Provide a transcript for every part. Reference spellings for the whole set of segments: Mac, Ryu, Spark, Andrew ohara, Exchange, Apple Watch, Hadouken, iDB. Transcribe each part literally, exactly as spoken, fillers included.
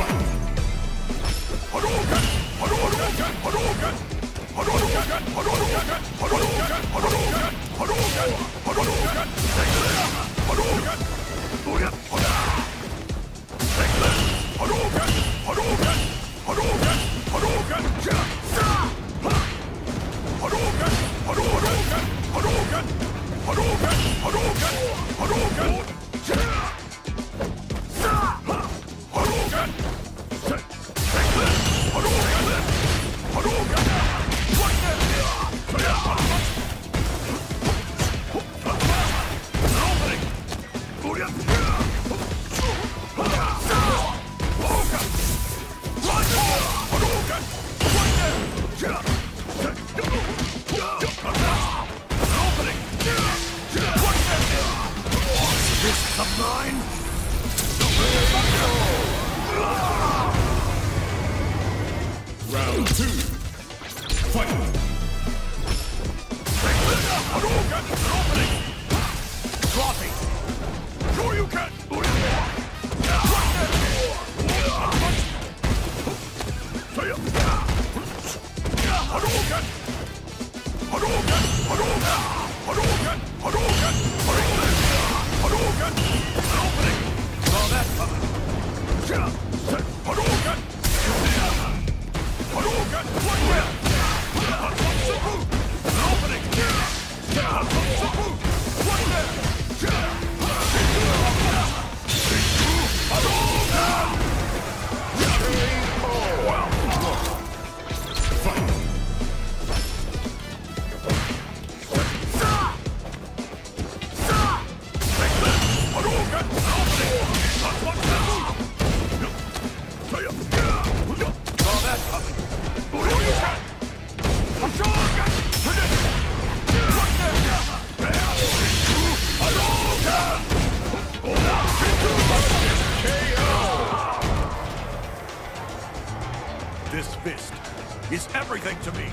Hadouken! Hadouken! Hadouken! Hadouken! Hadouken! Hadouken! Hadouken! Hadouken! Hadouken! Hadouken! Hadouken! Hadouken! Hadouken! Hadouken! Hadouken! Hadouken! Hadouken! Hadouken! Hadouken! Hadouken! Hadouken! Round two. Fight. Hadouken! Opening. Dropping. Sure you can. Hadouken! Hadouken! Hadouken! Hadouken! Hadouken! Hadouken! Opening. Draw that cover. Hadouken! Hadouken! One win! Opening! One win! This fist is everything to me.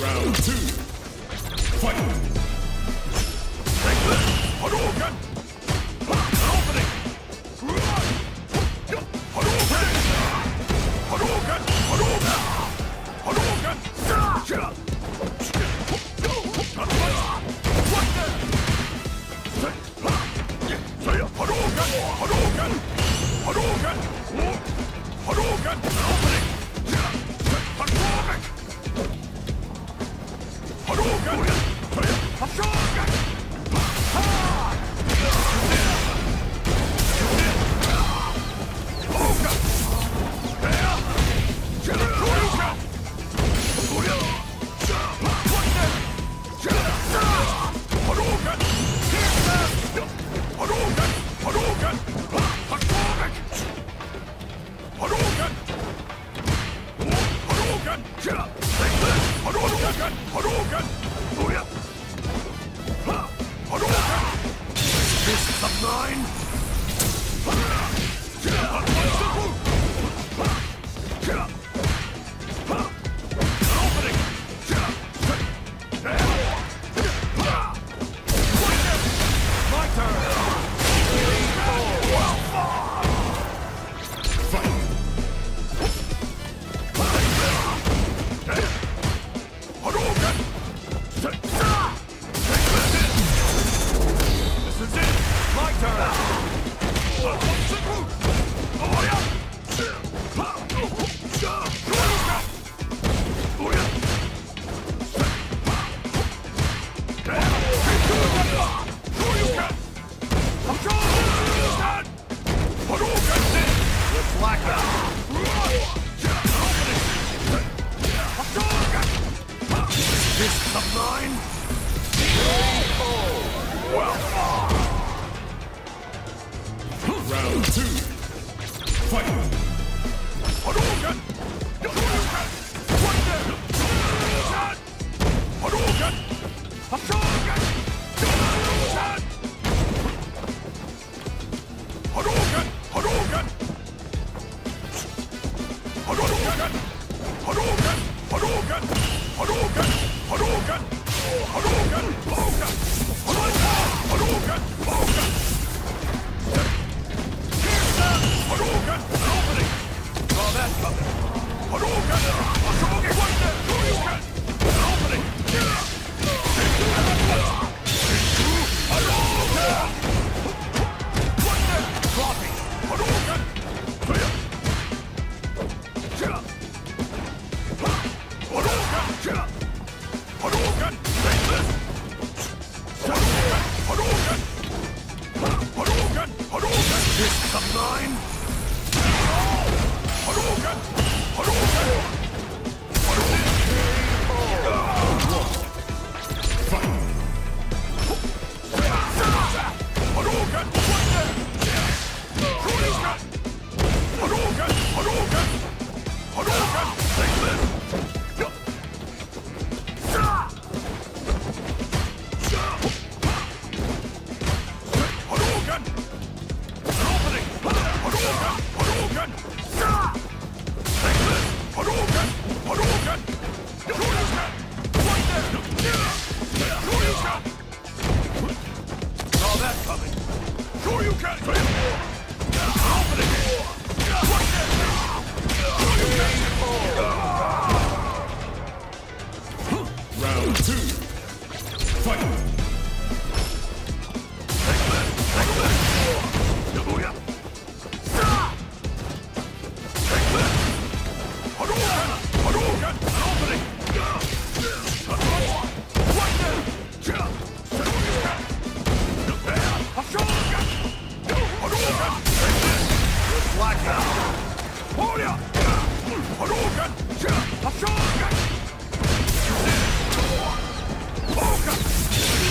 Round two. Fight. Take this. Hadouken. Opening. Hadouken. Hadouken. Hadouken. Hadouken. Hadouken. Hadouken! Opening!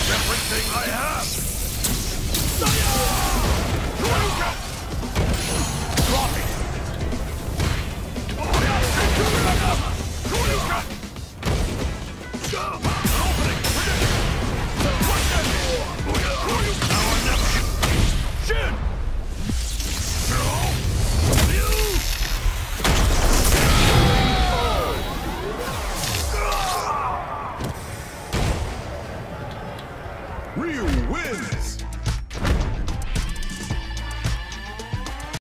Everything I have! Ryu wins!